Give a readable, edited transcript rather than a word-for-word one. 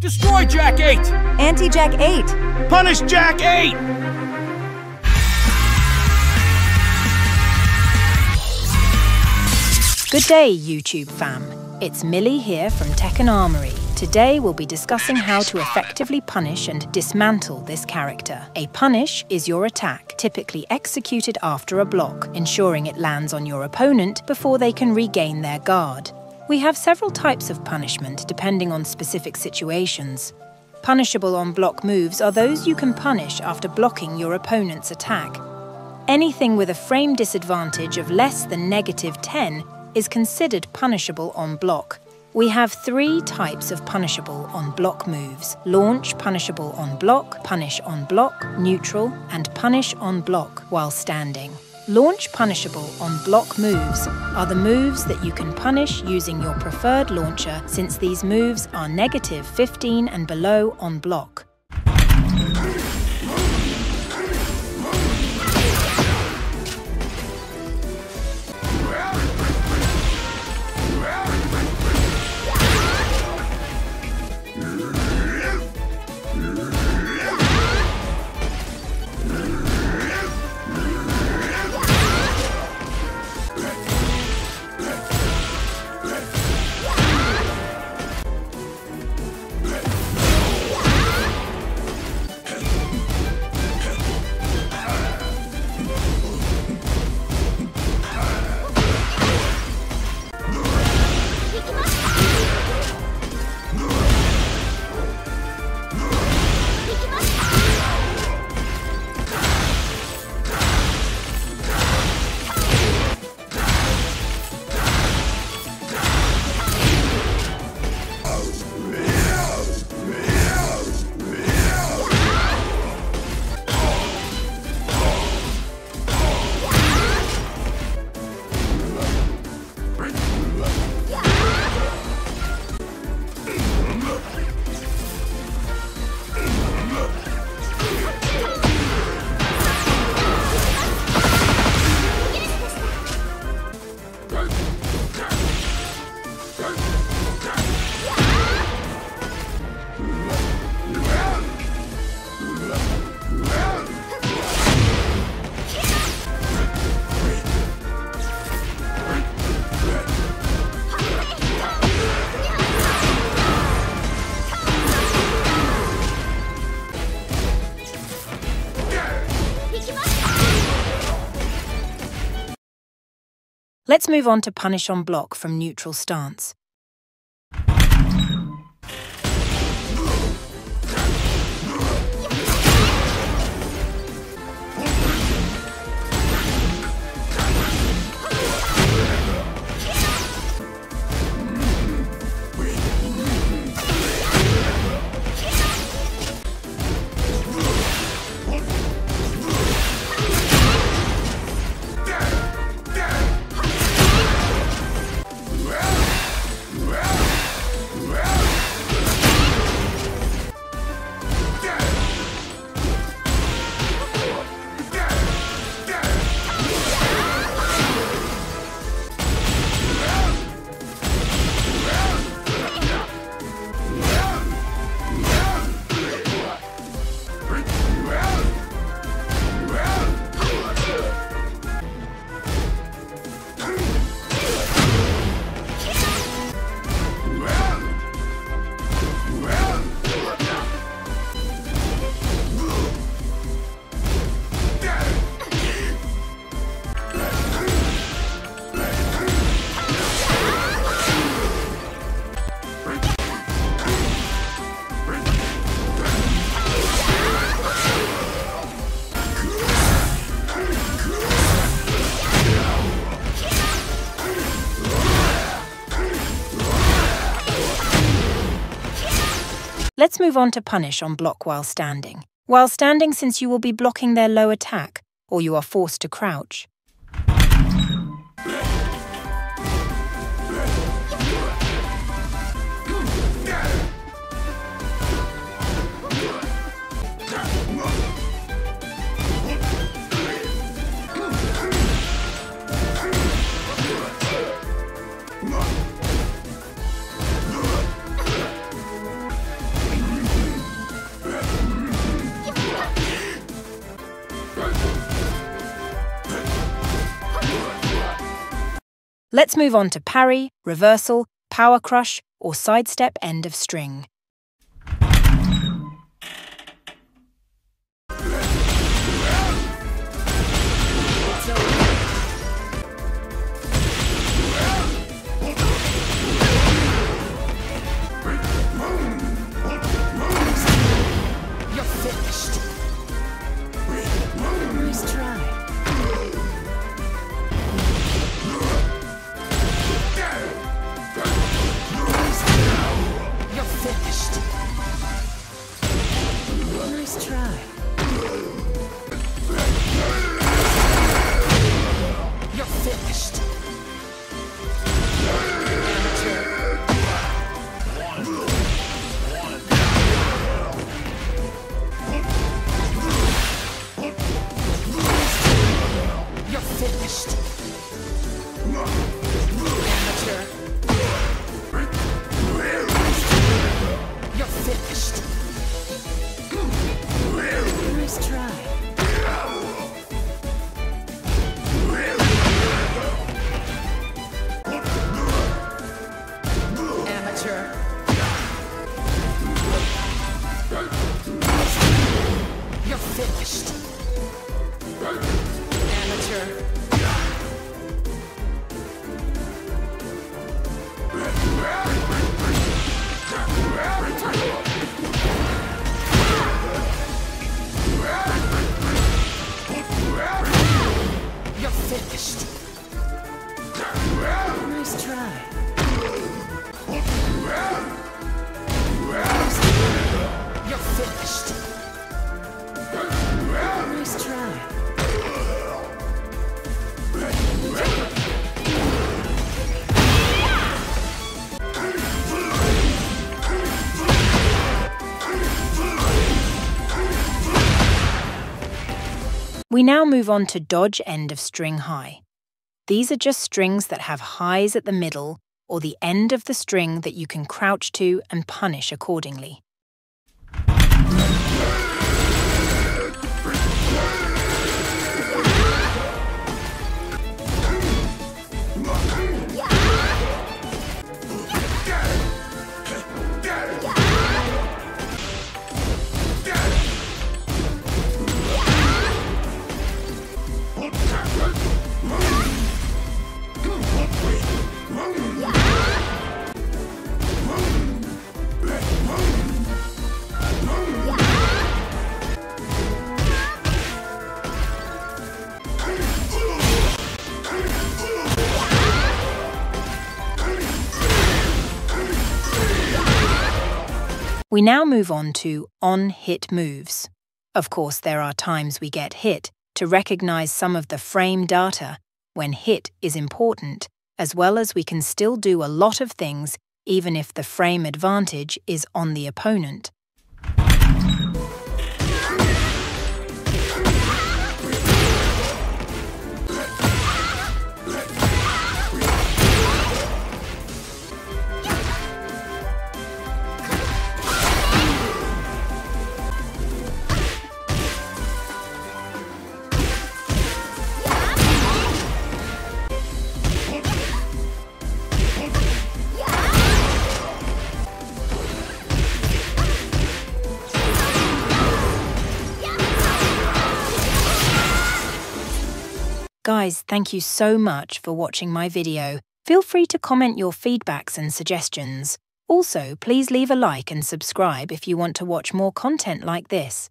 Destroy Jack-8! Anti-Jack-8! Punish Jack-8! Good day, YouTube fam. It's Millie here from Tekken Armory. Today we'll be discussing how to effectively punish and dismantle this character. A punish is your attack, typically executed after a block, ensuring it lands on your opponent before they can regain their guard. We have several types of punishment depending on specific situations. Punishable on-block moves are those you can punish after blocking your opponent's attack. Anything with a frame disadvantage of less than -10 is considered punishable on-block. We have three types of punishable on-block moves: launch punishable on-block, neutral, and punish on-block while standing. Launch punishable on-block moves are the moves that you can punish using your preferred launcher, since these moves are -15 and below on block. Let's move on to punish on block from neutral stance. Let's move on to punish on block while standing. While standing, since you will be blocking their low attack, or you are forced to crouch. Let's move on to parry, reversal, power crush, or sidestep end of string. We now move on to dodge end of string high. These are just strings that have highs at the middle or the end of the string that you can crouch to and punish accordingly. We now move on to on-hit moves. Of course, there are times we get hit to recognize some of the frame data when hit is important, as well as we can still do a lot of things even if the frame advantage is on the opponent. Guys, thank you so much for watching my video. Feel free to comment your feedbacks and suggestions. Also, please leave a like and subscribe if you want to watch more content like this.